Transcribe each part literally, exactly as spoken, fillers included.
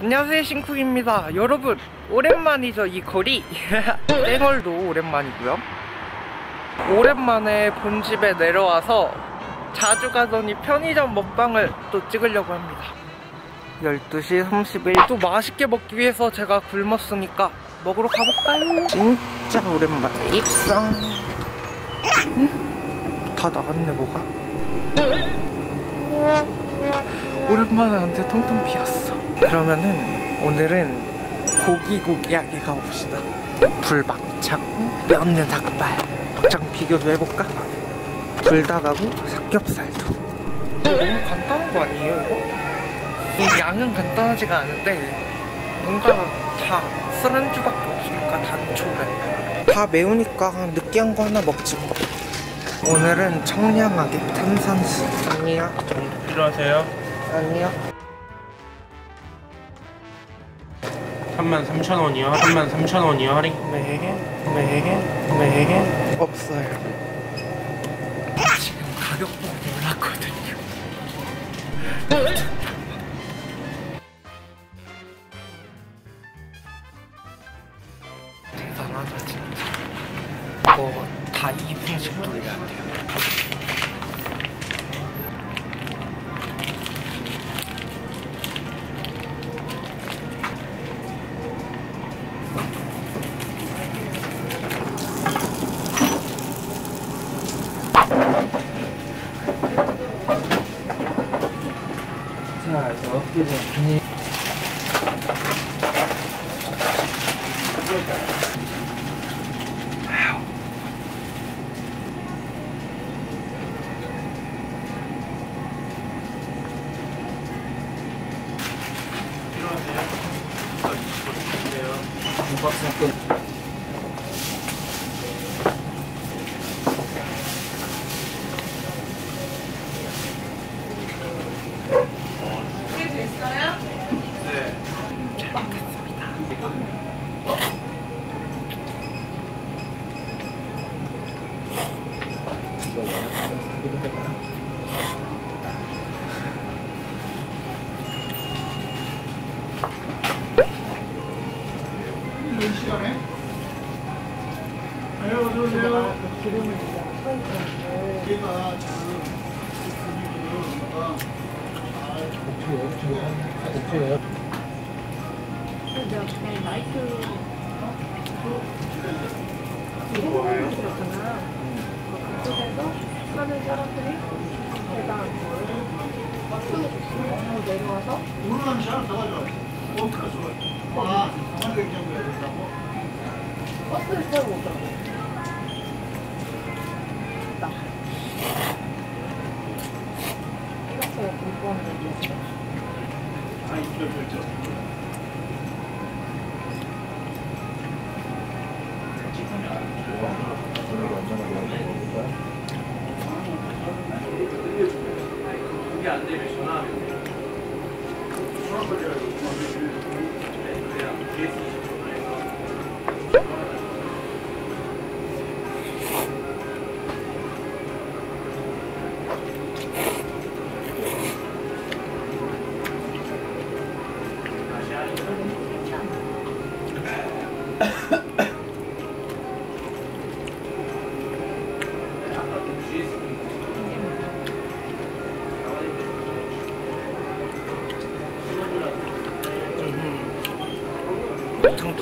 안녕하세요, 싱쿵입니다. 여러분, 오랜만이죠, 이 거리. 땡얼도 오랜만이고요. 오랜만에 본집에 내려와서 자주 가더니 편의점 먹방을 또 찍으려고 합니다. 열두 시 삼십일. 또 맛있게 먹기 위해서 제가 굶었으니까 먹으러 가볼까요? 진짜 오랜만에 입성. 응? 다 나갔네, 뭐가? 오랜만에 한테 통통 비었어. 그러면은 오늘은 고기고기하게 가봅시다. 불막창, 뼈없는 닭발. 막창 비교도 해볼까? 불닭하고 삼겹살도. 너무 간단한 거 아니에요, 이거? 이 양은 간단하지가 않은데 뭔가 다 술안주밖에 없으니까 단초를. 다 매우니까 느끼한 거 하나 먹지 뭐. 오늘은 청량하게 탄산수. 아니요. 필요하세요? 아니요. 삼만 삼천 원이요? 삼만 삼천 원이요? 할인? 네, 네, 네. 없어요. 지금 가격 보고 놀랐거든요. 대단하다, 진짜. 이거 다 이 분씩 돌려야 돼요.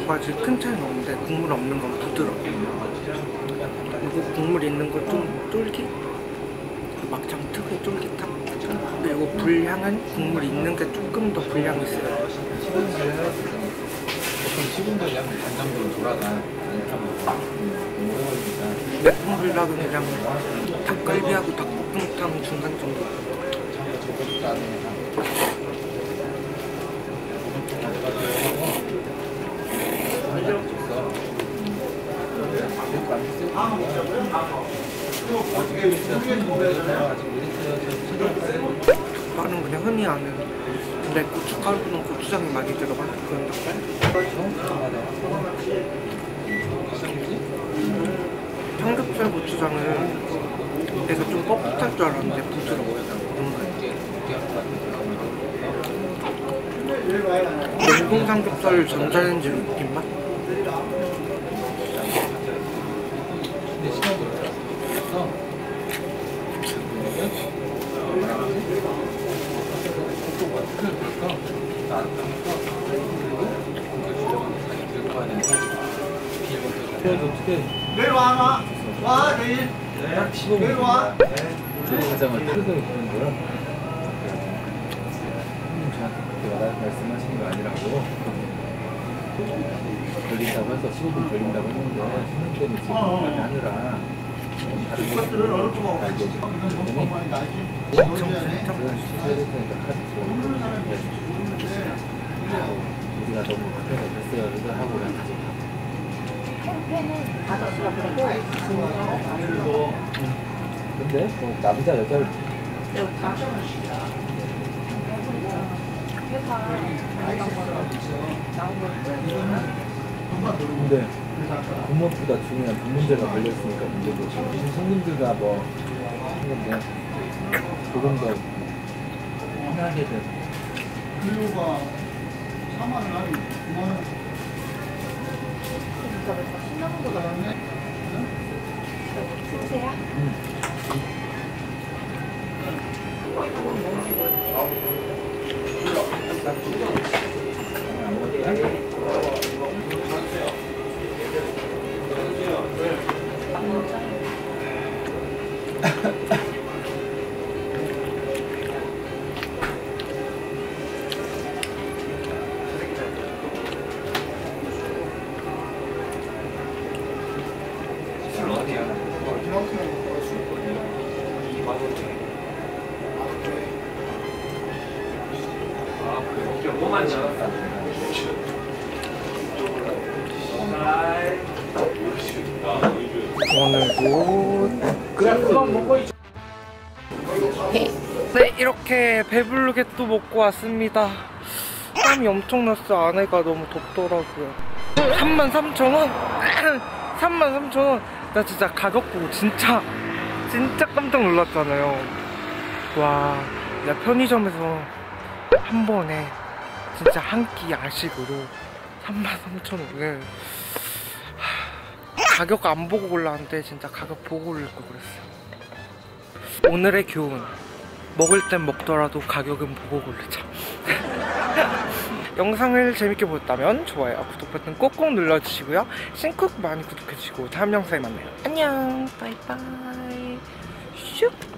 아주 큰 차이는 없는데 국물 없는 건 부드럽고, 그리고 국물 있는 건 좀 쫄깃? 막창 특유의 쫄깃함? 그리고 불향은 국물 있는 게 조금 더 불향이 있어요. 매콤 불닭은이랑 닭갈비하고 닭볶음탕 중간 정도. 닭발은 그냥 흔히 아는, 근데 고춧가루는 고추장이 많이 들어간 그런 닭발? 삼겹살 고추장은 내가 좀 뻣뻣할 줄 알았는데 부드러워요. 싱쿵 삼겹살 전자레인지 느낌맛? 내일 와, 와 내일. 내일 와. 말씀하신 거 아니라고 걸린다고 해서 십오 분 걸린다고 했는데 십오 분이 지금 하느라 다른 것들은 어렵고 너무 많이 나지 우리가 너무 급해서 됐어요 하고 그냥 가지 펜펜은 다섯 수가 그렇고 근데 뭐 남자 여자를 근데 그것보다 중요한 돈 문제가 걸렸으니까 문제도 지금 손님들과 뭐 했는데 조금 더 편하게 된 근로가 사만을 하니 그만 그러니까 신나는 거 나왔네 진짜야? 응 아, 뭐만 지났다. 오늘도 그만 먹고 있죠. 네, 이렇게 배부르게 또 먹고 왔습니다. 땀이 엄청 났어. 안에가 너무 덥더라고요. 삼만 삼천 원? 삼만 삼천 원. 나 진짜 가격 보고 진짜 진짜 깜짝 놀랐잖아요. 와, 나 편의점에서 한 번에 진짜 한 끼 야식으로 삼만 삼천 원을 하... 가격 안 보고 골랐는데 진짜 가격 보고 올릴 걸 그랬어요. 오늘의 교훈, 먹을 땐 먹더라도 가격은 보고 고르자. 영상을 재밌게 보셨다면 좋아요, 구독 버튼 꼭꼭 눌러주시고요. 싱쿵 많이 구독해주시고 다음 영상에 만나요. 안녕, 바이바이. 슉.